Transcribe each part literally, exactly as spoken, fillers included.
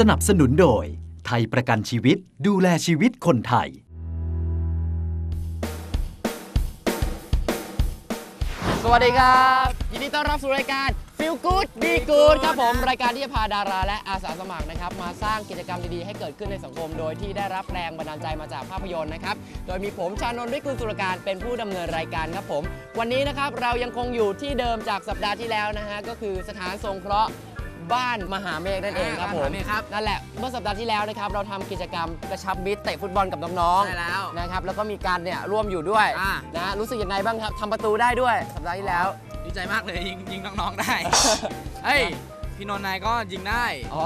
สนับสนุนโดยไทยประกันชีวิตดูแลชีวิตคนไทยสวัสดีครับยินดีต้อนรับสู่รายการ Feel Good Be Good ครับผมรายการที่จะพาดาราและอาสาสมัครนะครับมาสร้างกิจกรรมดีๆให้เกิดขึ้นในสังคมโดยที่ได้รับแรงบันดาลใจมาจากภาพยนตร์นะครับโดยมีผมชานนท์วิกุลสุรการเป็นผู้ดำเนินรายการครับผมวันนี้นะครับเรายังคงอยู่ที่เดิมจากสัปดาห์ที่แล้วนะฮะก็คือสถานสงเคราะห์บ้านมหาเมฆนั่นเองครับผมนั่นแหละเมื่อสัปดาห์ที่แล้วนะครับเราทำกิจกรรมกระชับมิตรเตะฟุตบอลกับน้องๆนะครับแล้วก็มีการเนี่ยร่วมอยู่ด้วยนะรู้สึกยังไงบ้างครับทำประตูได้ด้วยสัปดาห์ที่แล้วดีใจมากเลยยิงยิงน้องๆได้เฮ้ยพี่นนท์นายก็ยิงได้โอ้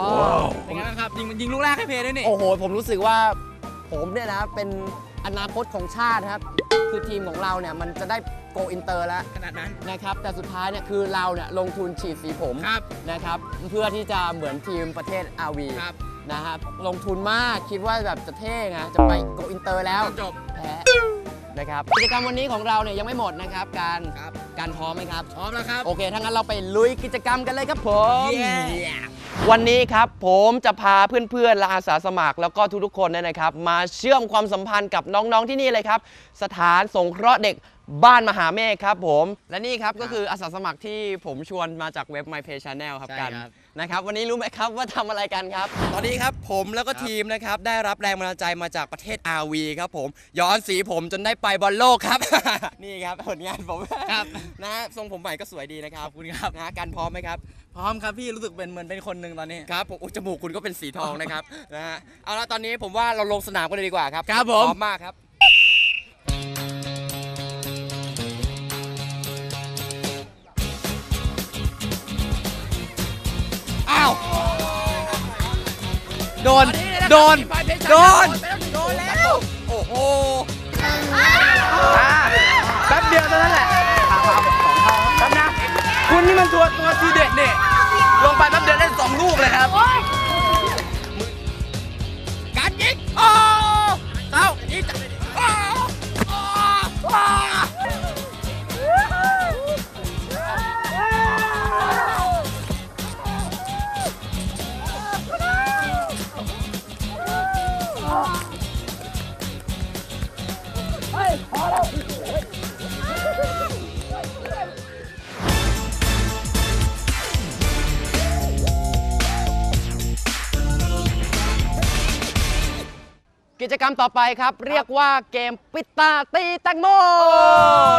เป็นไงบ้างครับยิงยิงลูกแรกให้เพลด้วยนี่โอ้โหผมรู้สึกว่าผมเนี่ยนะเป็นอนาคตของชาติครับคือทีมของเราเนี่ยมันจะได้โกอินเตอร์แล้วขนาดนั้นนะครับแต่สุดท้ายเนี่ยคือเราเนี่ยลงทุนฉีดสีผมนะครับเพื่อที่จะเหมือนทีมประเทศอาวีนะครับลงทุนมากคิดว่าแบบจะเท่ไงจะไปโกอินเตอร์แล้วจบแพ้นะครับกิจกรรมวันนี้ของเราเนี่ยยังไม่หมดนะครับการการพร้อมไหมครับพร้อมแล้วครับโอเคถ้างั้นเราไปลุยกิจกรรมกันเลยครับผมวันนี้ครับผมจะพาเพื่อนๆและอาสาสมัครแล้วก็ทุกๆคนเนี่ยนะครับมาเชื่อมความสัมพันธ์กับน้องๆที่นี่เลยครับสถานสงเคราะห์เด็กบ้านมหาเมฆครับผมและนี่ครับก็คืออาสาสมัครที่ผมชวนมาจากเว็บ my page channel ครับกันนะครับวันนี้รู้ไหมครับว่าทำอะไรกันครับตอนนี้ครับผมแล้วก็ทีมนะครับได้รับแรงบันดาลใจมาจากประเทศอาวีครับผมย้อนสีผมจนได้ไปบอลโลกครับนี่ครับผลงานผมนะทรงผมใหม่ก็สวยดีนะครับขอบคุณครับนะกันพร้อมไหมครับพร้อมครับพี่รู้สึกเป็นเหมือนเป็นคนหนึ่งตอนนี้ครับผมจมูกคุณก็เป็นสีทองนะครับนะฮะเอาละตอนนี้ผมว่าเราลงสนามกันเลยดีกว่าครับครับผมพร้อมมากครับโดน โดน โดน โดนแล้ว โอ้โห แป๊บเดียวเท่านั้นแหละ แป๊บนะคุณนี่มันตัวตัวซีเด็ดเนี่ยลงไปแป๊บเดียวได้สองลูกเลยครับการยิง โอ้ เต้า ยิง โอ้ โอ้ โอ้กิจกรรมต่อไปครับเรียกว่าเกมปิดตาตีแตงโม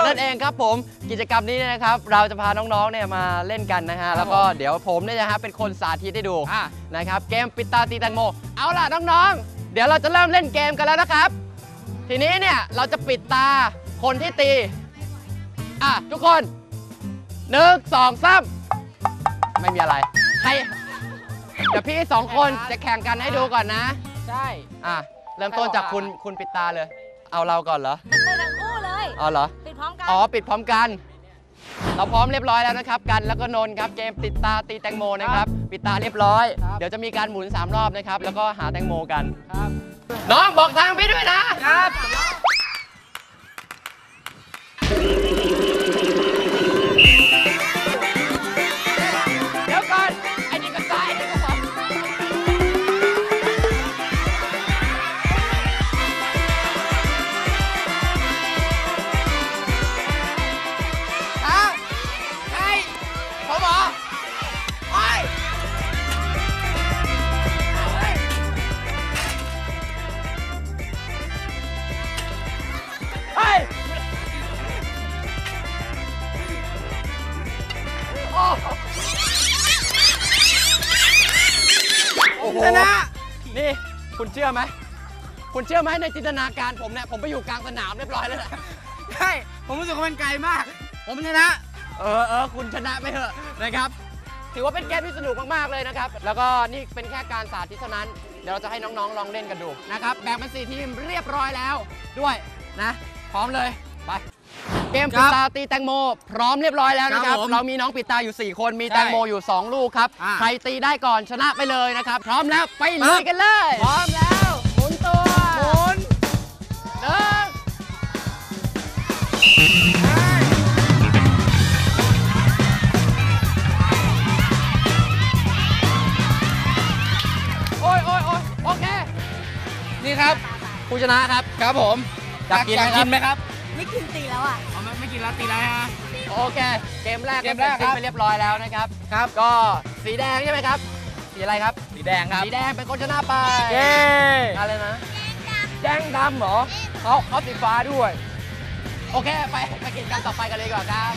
นั่นเองครับผมกิจกรรมนี้นะครับเราจะพาน้องๆเนี่ยมาเล่นกันนะฮะแล้วก็เดี๋ยวผมเนี่ยนะฮะเป็นคนสาธิตให้ดูนะครับเกมปิดตาตีแตงโมเอาล่ะน้องๆเดี๋ยวเราจะเริ่มเล่นเกมกันแล้วนะครับทีนี้เนี่ยเราจะปิดตาคนที่ตีอ่ะทุกคนหนึ่งสองสามไม่มีอะไรให้เดี๋ยวพี่สองคนจะแข่งกันให้ดูก่อนนะใช่อ่ะเริ่มต้นจากคุณคุณปิดตาเลยเอาเราก่อนเหรอปิดตาทั้งคู่เลยอ๋อเหรอปิดพร้อมกันอ๋อปิดพร้อมกันเราพร้อมเรียบร้อยแล้วนะครับกันแล้วก็นนท์ครับเกมปิดตาตีแตงโมนะครับปิดตาเรียบร้อยเดี๋ยวจะมีการหมุนสามรอบนะครับแล้วก็หาแตงโมกันครับน้องบอกทางพี่ด้วยนะครับเดี๋ยวก่อนไอ้นี่ก็ซ้ายนี่ก็ขวาชนะนี่คุณเชื่อไหมคุณเชื่อไหมในจินตนาการผมเนี่ยผมไปอยู่กลางสนามเรียบร้อยแล้วใช่ผมรู้สึกว่ามันไกลมากผมชนะเออเออคุณชนะไปเถอะนะครับถือว่าเป็นเกมที่สนุกมากๆเลยนะครับแล้วก็นี่เป็นแค่การสาธิตเท่านั้นเดี๋ยวเราจะให้น้องๆลองเล่นกันดูนะครับแบ่งเป็นสี่ทีมเรียบร้อยแล้วด้วยนะพร้อมเลยไปเกมปิดตาตีแตงโมพร้อมเรียบร้อยแล้วนะครับเรามีน้องปิดตาอยู่สี่คนมีแตงโมอยู่สองลูกครับใครตีได้ก่อนชนะไปเลยนะครับพร้อมแล้วไปลุยกันเลยพร้อมแล้วหมุนตัวหมุนเดินโอ้ ผู้ชนะครับครับผมอยากกินไหมครับไม่กินตีแล้วอ่ะอ๋อไม่ไม่กินแล้วตีแล้วฮะโอเคเกมแรกเกมแรกไปเรียบร้อยแล้วนะครับครับก็สีแดงใช่ไหมครับสีอะไรครับสีแดงครับสีแดงเป็นคนชนะไปเย้อะไรนะแดงดำเหรอเขาเขาสีฟ้าด้วยโอเคไปไปกิจกรรมต่อไปกันเลยก่อนครับ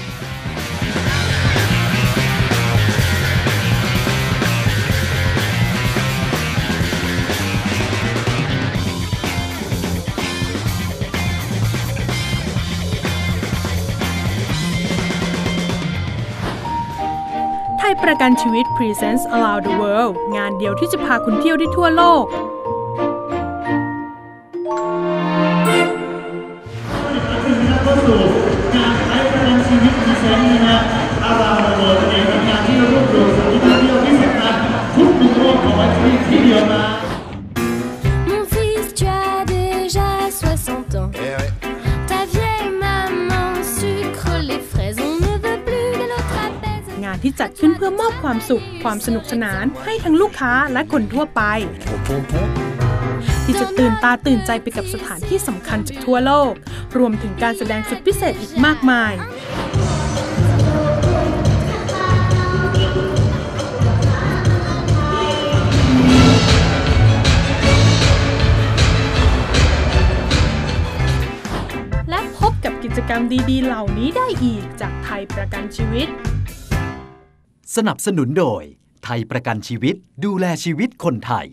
ไทยประกันชีวิต Presence Around the World งานเดียวที่จะพาคุณเที่ยวได้ทั่วโลกการใช้ประกันชีวิตพิเศษนี้นะอาราโรเองเป็นการที่รวบรวมสถิติเดียวที่สำคัญทุกหนึ่งโรคของชีวิตที่เดียวมา Mon fils, tu as déjà soixante ans. Ta vieille maman sucre les fraises. On ne veut plus de l'autre appel. งานที่จัดขึ้นเพื่อมอบความสุขความสนุกสนานให้ทั้งลูกค้าและคนทั่วไปที่จะตื่นตาตื่นใจไปกับสถานที่สำคัญจากทั่วโลกรวมถึงการแสดงสุดพิเศษอีกมากมายและพบกับกิจกรรมดีๆเหล่านี้ได้อีกจากไทยประกันชีวิตสนับสนุนโดยไทยประกันชีวิตดูแลชีวิตคนไทย